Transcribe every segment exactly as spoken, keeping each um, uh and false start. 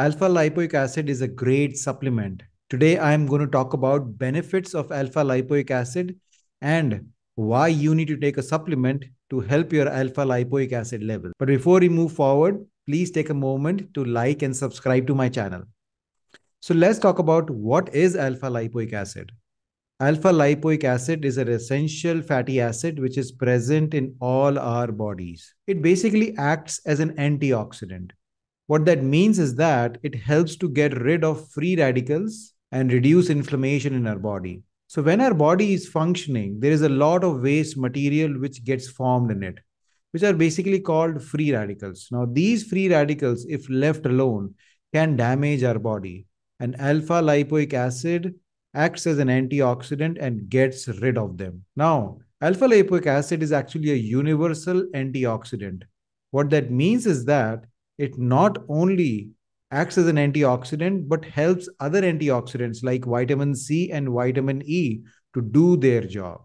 Alpha-lipoic acid is a great supplement. Today, I am going to talk about benefits of alpha-lipoic acid and why you need to take a supplement to help your alpha-lipoic acid level. But before we move forward, please take a moment to like and subscribe to my channel. So let's talk about what is alpha-lipoic acid. Alpha-lipoic acid is an essential fatty acid which is present in all our bodies. It basically acts as an antioxidant. What that means is that it helps to get rid of free radicals and reduce inflammation in our body. So when our body is functioning, there is a lot of waste material which gets formed in it, which are basically called free radicals. Now, these free radicals, if left alone, can damage our body. And alpha-lipoic acid acts as an antioxidant and gets rid of them. Now, alpha-lipoic acid is actually a universal antioxidant. What that means is that it not only acts as an antioxidant, but helps other antioxidants like vitamin C and vitamin E to do their job.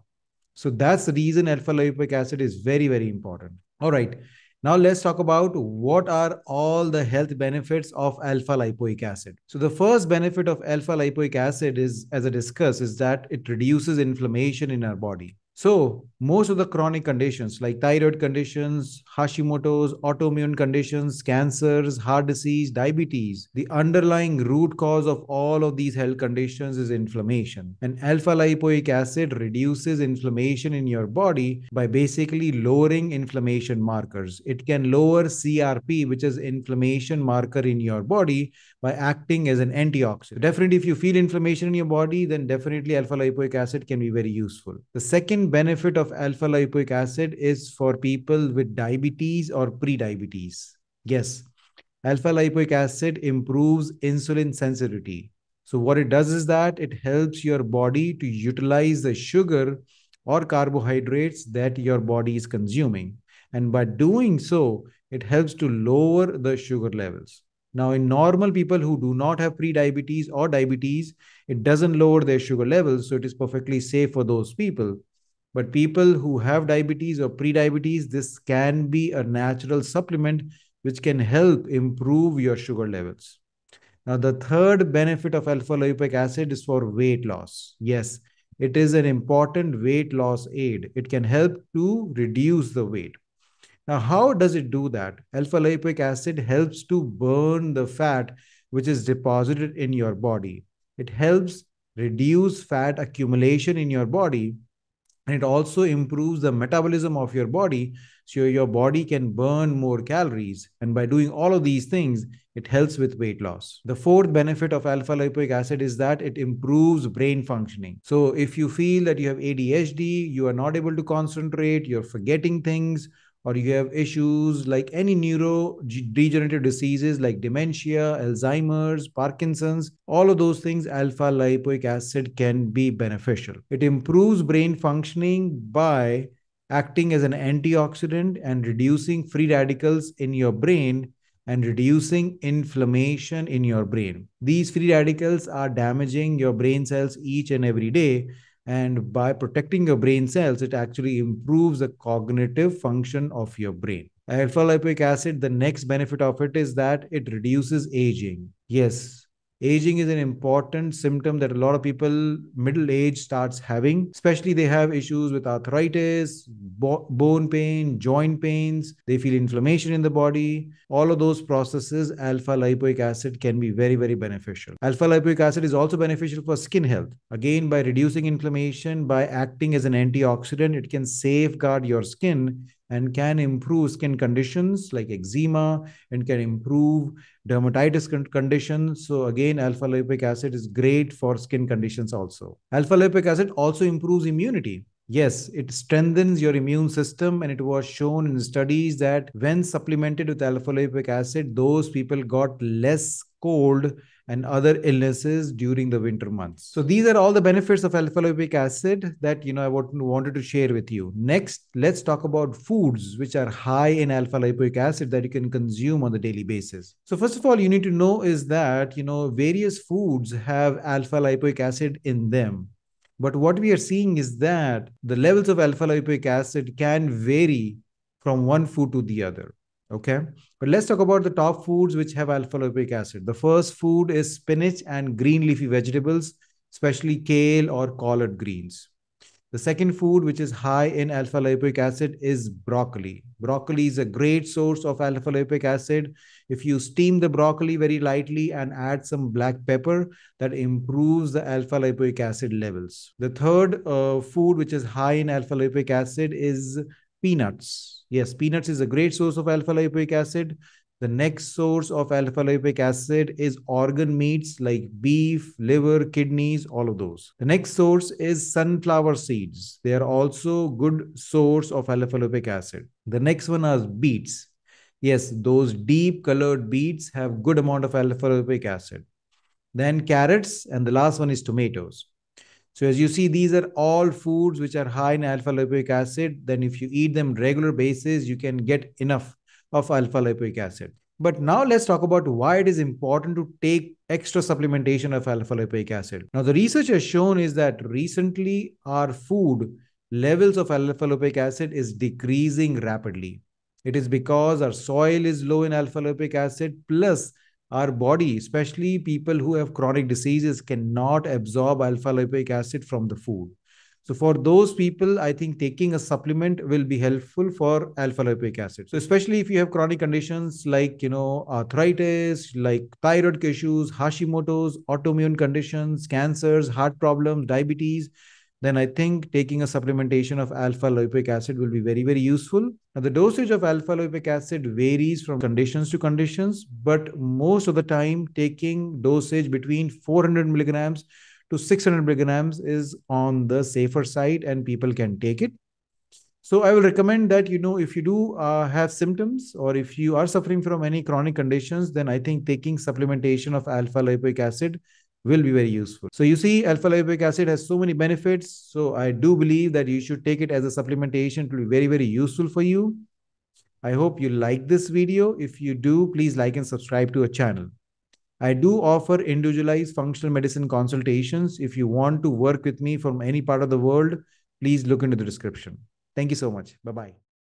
So that's the reason alpha-lipoic acid is very, very important. All right, now let's talk about what are all the health benefits of alpha-lipoic acid. So the first benefit of alpha-lipoic acid is, as I discussed, is that it reduces inflammation in our body. So most of the chronic conditions like thyroid conditions, Hashimoto's, autoimmune conditions, cancers, heart disease, diabetes, the underlying root cause of all of these health conditions is inflammation. And alpha-lipoic acid reduces inflammation in your body by basically lowering inflammation markers. It can lower C R P, which is inflammation marker in your body, by acting as an antioxidant. Definitely if you feel inflammation in your body, then definitely alpha-lipoic acid can be very useful. The second benefit of alpha-lipoic acid is for people with diabetes or pre-diabetes. Yes, alpha-lipoic acid improves insulin sensitivity. So what it does is that it helps your body to utilize the sugar or carbohydrates that your body is consuming. And by doing so, it helps to lower the sugar levels. Now, in normal people who do not have pre-diabetes or diabetes, it doesn't lower their sugar levels. So it is perfectly safe for those people. But people who have diabetes or pre-diabetes, this can be a natural supplement which can help improve your sugar levels. Now, the third benefit of alpha-lipoic acid is for weight loss. Yes, it is an important weight loss aid. It can help to reduce the weight. Now, how does it do that? Alpha-lipoic acid helps to burn the fat which is deposited in your body. It helps reduce fat accumulation in your body. And it also improves the metabolism of your body, so your body can burn more calories. And by doing all of these things, it helps with weight loss. The fourth benefit of alpha-lipoic acid is that it improves brain functioning. So if you feel that you have A D H D, you are not able to concentrate, you're forgetting things, or you have issues like any neurodegenerative diseases like dementia, Alzheimer's, Parkinson's, all of those things, alpha-lipoic acid can be beneficial. It improves brain functioning by acting as an antioxidant and reducing free radicals in your brain and reducing inflammation in your brain. These free radicals are damaging your brain cells each and every day. And by protecting your brain cells, it actually improves the cognitive function of your brain. Alpha-lipoic acid, the next benefit of it is that it reduces aging. Yes, aging is an important symptom that a lot of people middle age starts having. Especially they have issues with arthritis, bo- bone pain, joint pains. They feel inflammation in the body. All of those processes, alpha-lipoic acid can be very, very beneficial. Alpha-lipoic acid is also beneficial for skin health. Again, by reducing inflammation, by acting as an antioxidant, it can safeguard your skin and can improve skin conditions like eczema and can improve dermatitis conditions. So again, alpha-lipoic acid is great for skin conditions also. Alpha-lipoic acid also improves immunity. Yes, it strengthens your immune system, and it was shown in studies that when supplemented with alpha-lipoic acid, those people got less cold and other illnesses during the winter months. So these are all the benefits of alpha-lipoic acid that, you know, I wanted to share with you. Next, let's talk about foods which are high in alpha-lipoic acid that you can consume on the daily basis. So first of all, you need to know is that, you know, various foods have alpha-lipoic acid in them. But what we are seeing is that the levels of alpha-lipoic acid can vary from one food to the other. Okay, but let's talk about the top foods which have alpha lipoic acid. The first food is spinach and green leafy vegetables, especially kale or collard greens. The second food which is high in alpha lipoic acid is broccoli. Broccoli is a great source of alpha lipoic acid. If you steam the broccoli very lightly and add some black pepper, that improves the alpha lipoic acid levels. The third uh, food which is high in alpha lipoic acid is peanuts. Yes, peanuts is a great source of alpha lipoic acid. The next source of alpha lipoic acid is organ meats like beef, liver, kidneys, all of those. The next source is sunflower seeds. They are also good source of alpha lipoic acid. The next one is beets. Yes, those deep colored beets have good amount of alpha lipoic acid. Then carrots, and the last one is tomatoes. So as you see, these are all foods which are high in alpha lipoic acid. Then if you eat them regular basis, you can get enough of alpha lipoic acid. But now let's talk about why it is important to take extra supplementation of alpha lipoic acid. Now the research has shown is that recently our food levels of alpha lipoic acid is decreasing rapidly. It is because our soil is low in alpha lipoic acid, plus our body, especially people who have chronic diseases, cannot absorb alpha lipoic acid from the food. So for those people, I think taking a supplement will be helpful for alpha lipoic acid. So especially if you have chronic conditions like, you know, arthritis, like thyroid issues, Hashimoto's, autoimmune conditions, cancers, heart problems, diabetes, then I think taking a supplementation of alpha lipoic acid will be very, very useful. Now, the dosage of alpha lipoic acid varies from conditions to conditions, but most of the time taking dosage between four hundred milligrams to six hundred milligrams is on the safer side and people can take it. So I will recommend that, you know, if you do uh, have symptoms or if you are suffering from any chronic conditions, then I think taking supplementation of alpha lipoic acid will be very useful. So you see, alpha lipoic acid has so many benefits. So I do believe that you should take it as a supplementation. It will be very, very useful for you. I hope you like this video. If you do, please like and subscribe to our channel. I do offer individualized functional medicine consultations. If you want to work with me from any part of the world, please look into the description. Thank you so much. Bye-bye.